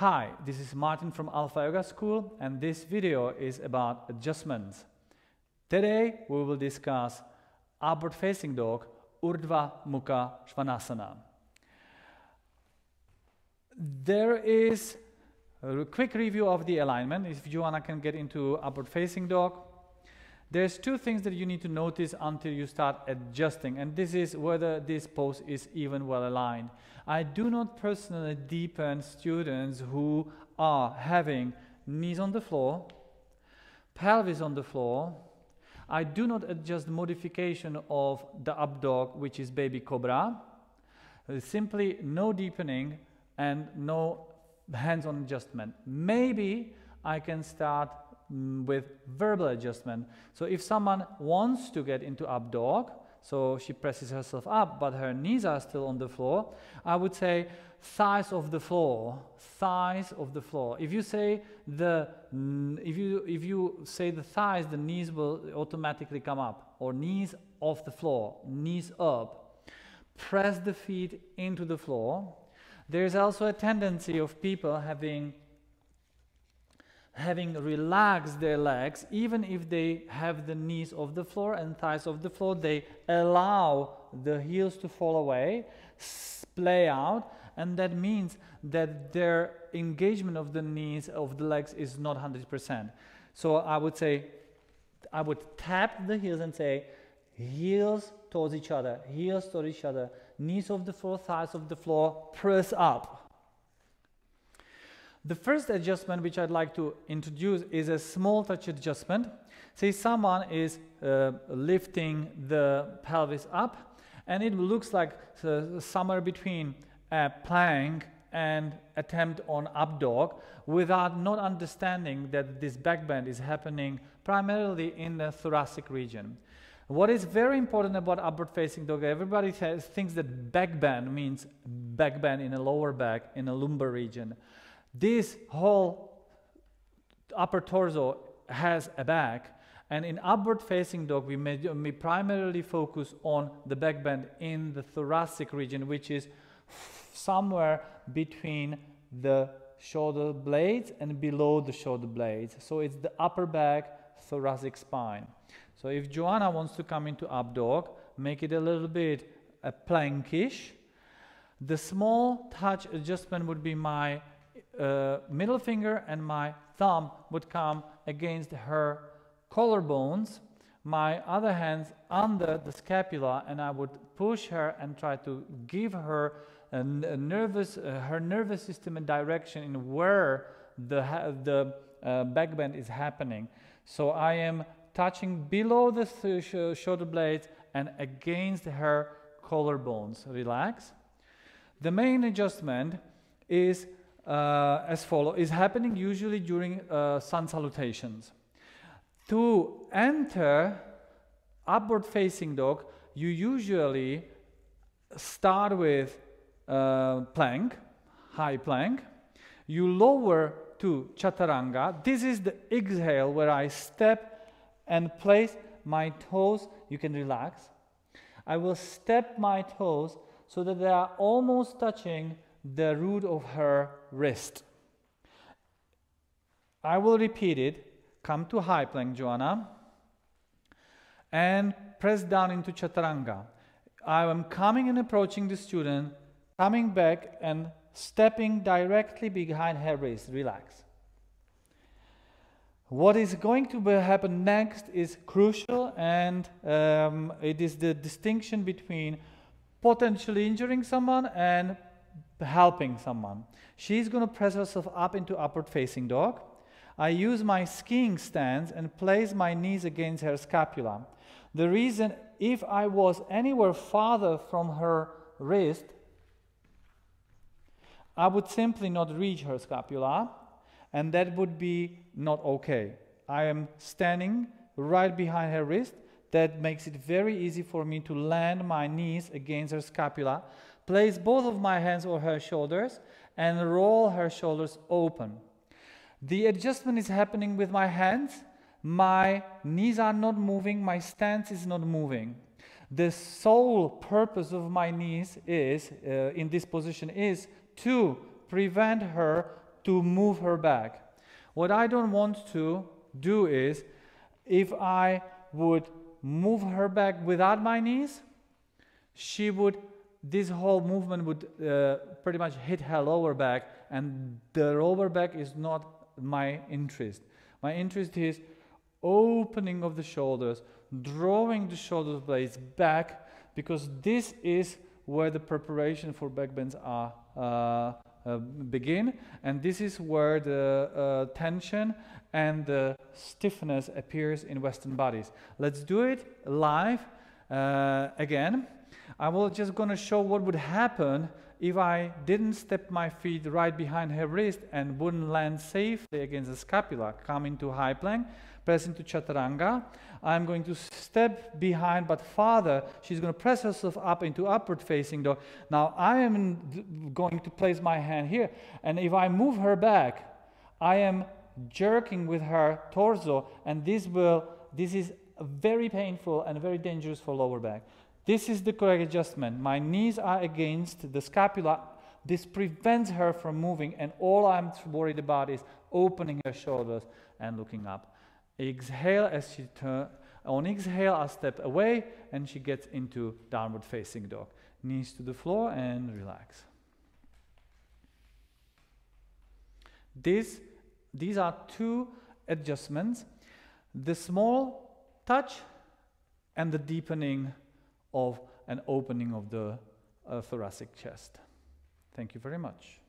Hi, this is Martin from Alpha Yoga School, and this video is about adjustments. Today we will discuss upward facing dog, Urdhva Mukha Svanasana. There is a quick review of the alignment, if Joanna can get into upward facing dog. There's two things that you need to notice until you start adjusting, and this is whether this pose is even well aligned. I do not personally deepen students who are having knees on the floor, pelvis on the floor. I do not adjust modification of the up dog, which is baby cobra. Simply no deepening and no hands-on adjustment. Maybe I can start with verbal adjustment. So if someone wants to get into up dog, so she presses herself up, but her knees are still on the floor, I would say thighs of the floor, thighs of the floor. If you say if you say the thighs, the knees will automatically come up, or knees off the floor, knees up. Press the feet into the floor. There is also a tendency of people having relaxed their legs, even if they have the knees off the floor and thighs off the floor, they allow the heels to fall away, splay out, and that means that their engagement of the knees, of the legs is not 100%. So I would say, I would tap the heels and say, heels towards each other, heels towards each other, knees off the floor, thighs off the floor, press up. The first adjustment which I'd like to introduce is a small touch adjustment. Say someone is lifting the pelvis up, and it looks like somewhere between a plank and attempt on up dog, without not understanding that this back bend is happening primarily in the thoracic region. What is very important about upward facing dog, everybody thinks that back bend means back bend in a lower back, in a lumbar region. This whole upper torso has a back, and in upward facing dog we primarily focus on the back bend in the thoracic region, which is somewhere between the shoulder blades and below the shoulder blades. So it's the upper back, thoracic spine. So if Joanna wants to come into up dog, make it a little bit plankish. The small touch adjustment would be my middle finger and my thumb would come against her collarbones, my other hands under the scapula, and I would push her and try to give her her nervous system a direction in where the back bend is happening. So I am touching below the shoulder blades and against her collarbones. Relax. The main adjustment is as follows, is happening usually during sun salutations. To enter upward facing dog, you usually start with plank, high plank. You lower to chaturanga. This is the exhale where I step and place my toes. You can relax. I will step my toes so that they are almost touching the root of her wrist. I will repeat it. Come to high plank, Joanna, and press down into chaturanga. I am coming and approaching the student, coming back and stepping directly behind her wrist. Relax. What is going to happen next is crucial, and it is the distinction between potentially injuring someone and helping someone. She's going to press herself up into upward facing dog. I use my skiing stance and place my knees against her scapula. The reason, if I was anywhere farther from her wrist, I would simply not reach her scapula, and that would be not okay. I am standing right behind her wrist. That makes it very easy for me to land my knees against her scapula. Place both of my hands on her shoulders and roll her shoulders open. The adjustment is happening with my hands. My knees are not moving. My stance is not moving. The sole purpose of my knees is, in this position, is to prevent her to move her back. What I don't want to do is, if I would move her back without my knees, she would, this whole movement would pretty much hit her lower back, and the lower back is not my interest. My interest is opening of the shoulders, drawing the shoulder blades back, because this is where the preparation for back bends are begin, and this is where the tension and the stiffness appears in Western bodies. Let's do it live again. I will just gonna show what would happen if I didn't step my feet right behind her wrist and wouldn't land safely against the scapula. Come into high plank, press into chaturanga. I'm going to step behind but farther. She's going to press herself up into upward facing dog. Now I am going to place my hand here, and if I move her back, I am jerking with her torso, and this is very painful and very dangerous for lower back. This is the correct adjustment. My knees are against the scapula. This prevents her from moving, and all I'm worried about is opening her shoulders and looking up. Exhale as she turns. On exhale, I step away and she gets into downward facing dog. Knees to the floor and relax. These are two adjustments. The small touch and the deepening of an opening of the thoracic chest. Thank you very much.